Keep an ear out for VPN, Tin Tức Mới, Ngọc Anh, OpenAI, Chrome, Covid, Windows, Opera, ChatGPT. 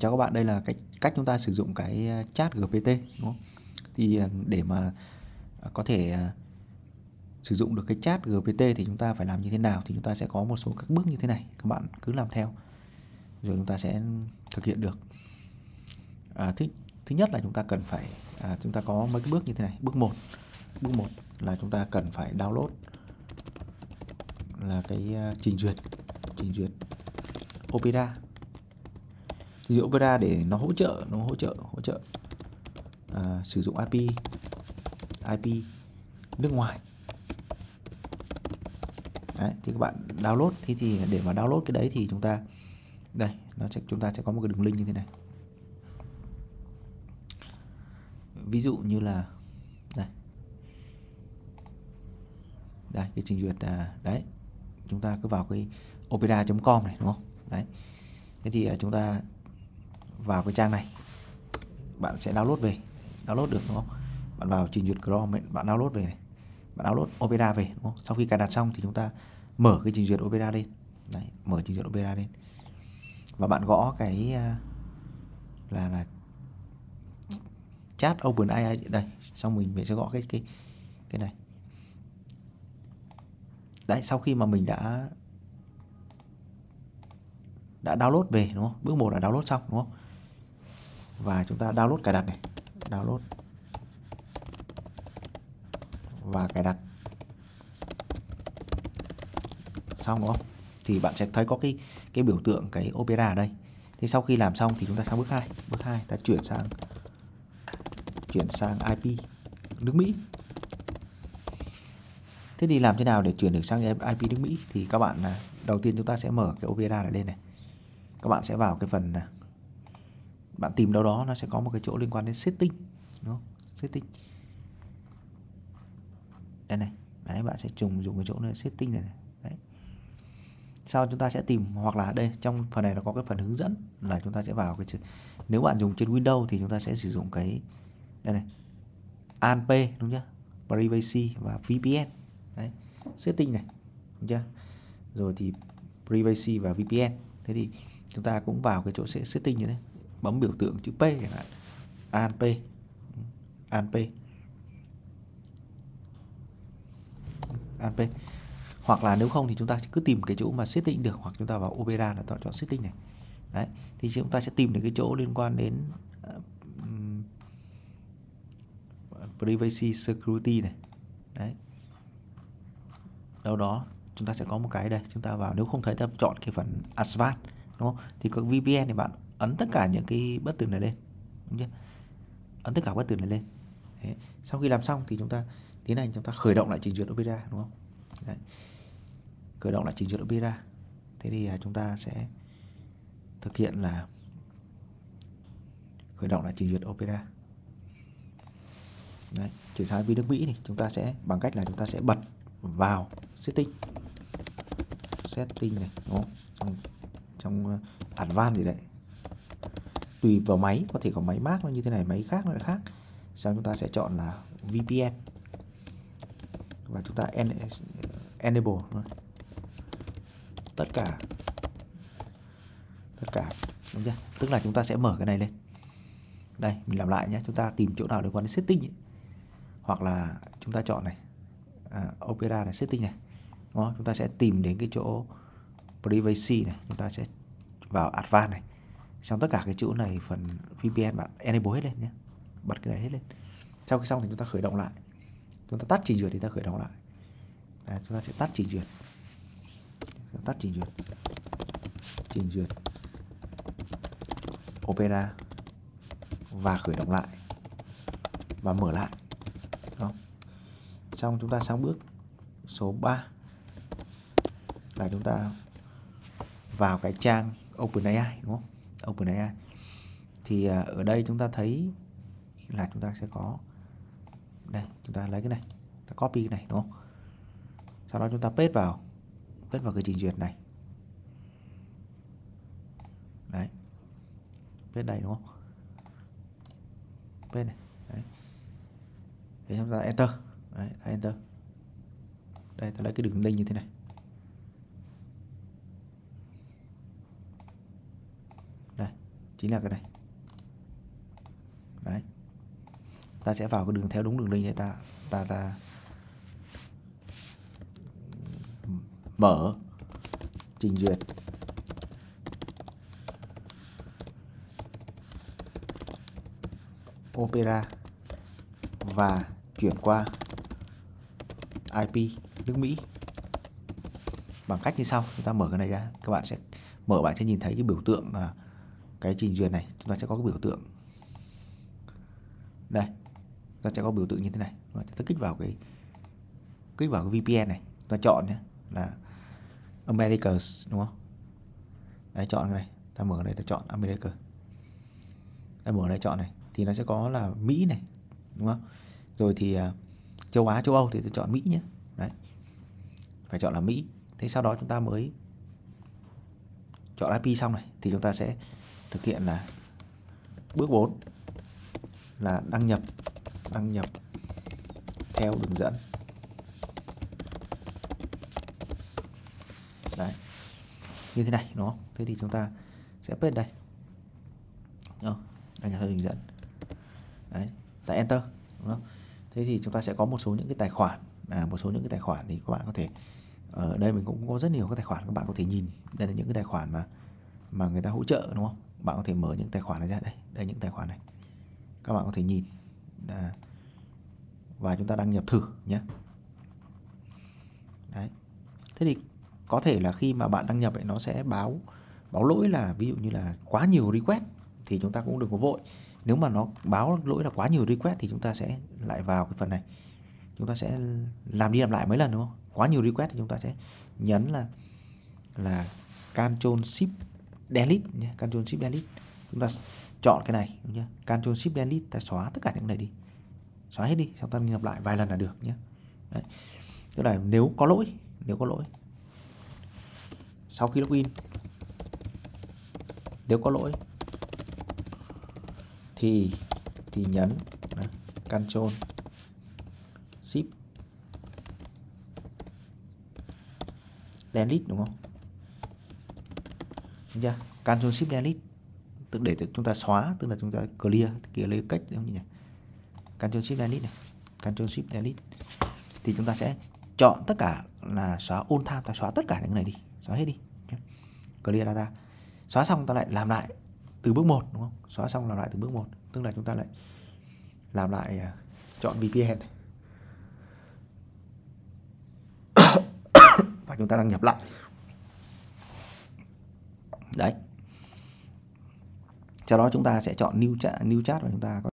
Chào các bạn, đây là cách chúng ta sử dụng cái chat GPT, đúng không? Thì để mà có thể sử dụng được cái chat GPT thì chúng ta phải làm như thế nào? Thì chúng ta sẽ có một số các bước như thế này, các bạn cứ làm theo rồi chúng ta sẽ thực hiện được. Thứ nhất là chúng ta cần phải chúng ta có mấy cái bước như thế này. Bước 1 là chúng ta cần phải download là cái trình duyệt Opera. Trình duyệt Opera để nó hỗ trợ sử dụng IP nước ngoài. Đấy, thì các bạn download thì để mà download cái đấy thì chúng ta đây, chúng ta sẽ có một cái đường link như thế này. Ví dụ như là đây cái trình duyệt đấy, chúng ta cứ vào cái opera.com này, đúng không? Đấy, thế thì chúng ta vào cái trang này bạn sẽ download về, download được, đúng không? Bạn vào trình duyệt Chrome, bạn download về này, bạn download Opera về, đúng không? Sau khi cài đặt xong thì chúng ta mở cái trình duyệt Opera lên. Đấy, mở trình duyệt Opera lên và bạn gõ cái là chat OpenAI đây, xong mình sẽ gõ cái này. Đấy, sau khi mà mình đã download về, đúng không? Bước 1 là download xong, đúng không? Và chúng ta download cài đặt này, download và cài đặt xong, đúng không? Thì bạn sẽ thấy có cái biểu tượng cái Opera ở đây. Thì sau khi làm xong thì chúng ta sang bước 2 ta chuyển sang IP nước Mỹ. Thế thì làm thế nào để chuyển được sang IP nước Mỹ? Thì các bạn đầu tiên chúng ta sẽ mở cái Opera này lên này. Các bạn sẽ vào cái phần này. Bạn tìm đâu đó nó sẽ có một cái chỗ liên quan đến setting, đúng không? Setting. Đây này. Đấy, bạn sẽ dùng cái chỗ này setting này. Đấy. Sau chúng ta sẽ tìm, hoặc là đây trong phần này nó có cái phần hướng dẫn là chúng ta sẽ vào cái, nếu bạn dùng trên Windows thì chúng ta sẽ sử dụng cái đây này. ANP, đúng chưa? Privacy và VPN. Đấy, setting này, đúng chưa? Rồi thì privacy và VPN. Thế thì chúng ta cũng vào cái chỗ setting như thế, bấm biểu tượng chữ P chẳng hạn, ANP. Hoặc là nếu không thì chúng ta cứ tìm cái chỗ mà setting được, hoặc chúng ta vào Opera là chọn setting này. Đấy, thì chúng ta sẽ tìm được cái chỗ liên quan đến privacy security này. Đấy, đâu đó chúng ta sẽ có một cái đây, chúng ta vào, nếu không thấy ta chọn cái phần advanced, đúng không? Thì có VPN thì bạn ấn tất cả những cái button từ này lên, đúng chưa? Ấn tất cả button từ này lên. Đấy. Sau khi làm xong thì chúng ta tiến hành, chúng ta khởi động lại trình duyệt Opera, đúng không? Đấy. Khởi động lại trình duyệt Opera. Thế thì chúng ta sẽ thực hiện là khởi động lại trình duyệt Opera. Đấy, chuyển sang IP nước Mỹ thì chúng ta sẽ bằng cách là chúng ta sẽ bật vào setting này, đúng không? Trong advanced gì đấy, tùy vào máy, có thể có máy mác nó như thế này, máy khác nó lại khác. Sau chúng ta sẽ chọn là VPN và chúng ta enable tất cả, đúng chưa? Tức là chúng ta sẽ mở cái này lên. Đây, mình làm lại nhé, chúng ta tìm chỗ nào liên quan đến setting ấy. Hoặc là chúng ta chọn này, Opera này, setting này. Đó, chúng ta sẽ tìm đến cái chỗ privacy này, chúng ta sẽ vào advanced này. Xong tất cả cái chỗ này phần VPN bạn enable hết lên nhé, bật cái này hết lên. Sau khi xong thì chúng ta khởi động lại, chúng ta tắt trình duyệt thì ta khởi động lại. Đấy, chúng ta sẽ tắt trình duyệt Opera và khởi động lại và mở lại. Đó. Xong chúng ta sang bước số 3 là chúng ta vào cái trang OpenAI, đúng không? OpenAI thì ở đây chúng ta thấy là chúng ta sẽ có đây, chúng ta lấy cái này, ta copy cái này, đúng không? Sau đó chúng ta paste vào cái trình duyệt này. Đấy, paste đây, đúng không? Paste này. Đấy. Thế chúng ta enter. Đấy, ta enter. Đây, ta lấy cái đường link như thế này. chính là cái này. Đấy, ta sẽ vào cái đường theo đúng đường link để ta mở trình duyệt. Opera và chuyển qua IP nước Mỹ bằng cách như sau. Chúng ta mở cái này ra, các bạn sẽ mở, bạn sẽ nhìn thấy cái biểu tượng là cái trình duyệt này. Chúng ta sẽ có cái biểu tượng đây, chúng ta sẽ có biểu tượng như thế này. Chúng ta kích vào cái VPN này, chúng ta chọn nhé, là America đúng không? Đấy, chọn cái này, ta mở này, ta chọn America, ta mở này chọn này thì nó sẽ có là Mỹ này đúng không? Rồi thì châu Á, châu Âu thì ta chọn Mỹ nhé. Đấy, phải chọn là Mỹ. Thế sau đó chúng ta mới chọn IP xong này thì chúng ta sẽ thực hiện là bước 4 là đăng nhập theo đường dẫn. Đấy, như thế này nó. Thế thì chúng ta sẽ paste đây, đăng nhập theo đường dẫn. Đấy, tại enter đúng không? Thế thì chúng ta sẽ có một số những cái tài khoản, một số những cái tài khoản thì các bạn có thể ở đây mình cũng có rất nhiều các tài khoản, các bạn có thể nhìn đây là những cái tài khoản mà người ta hỗ trợ đúng không? Bạn có thể mở những tài khoản này ra, đây đây những tài khoản này các bạn có thể nhìn và chúng ta đăng nhập thử nhé. Đấy, thế thì có thể là khi mà bạn đăng nhập ấy, nó sẽ báo lỗi là ví dụ như là quá nhiều request thì chúng ta cũng đừng có vội. Nếu mà nó báo lỗi là quá nhiều request thì chúng ta sẽ lại vào cái phần này, chúng ta sẽ làm đi làm lại mấy lần đúng không? Quá nhiều request thì chúng ta sẽ nhấn là Ctrl Shift Delete nhé, Ctrl Shift Delete. Chúng ta chọn cái này nhé, Ctrl Shift Delete, ta xóa tất cả những này đi, xóa hết đi, xong ta nhập lại vài lần là được nhé. Đấy, tức là nếu có lỗi sau khi login, nếu có lỗi thì nhấn Ctrl Shift Delete đúng không? Đúng chưa? Ctrl Shift Delete tức để chúng ta xóa, tức là chúng ta clear cách đúng không nhỉ? Ctrl Shift Delete này, Ctrl Shift Delete thì chúng ta sẽ chọn tất cả là xóa all time, ta xóa tất cả những cái này đi, xóa hết đi. Clear data. Xóa xong ta lại làm lại từ bước 1 đúng không? Xóa xong làm lại từ bước 1, tức là chúng ta lại làm lại, chọn VPN này. Và chúng ta đăng nhập lại. Đấy, sau đó chúng ta sẽ chọn new chat và chúng ta có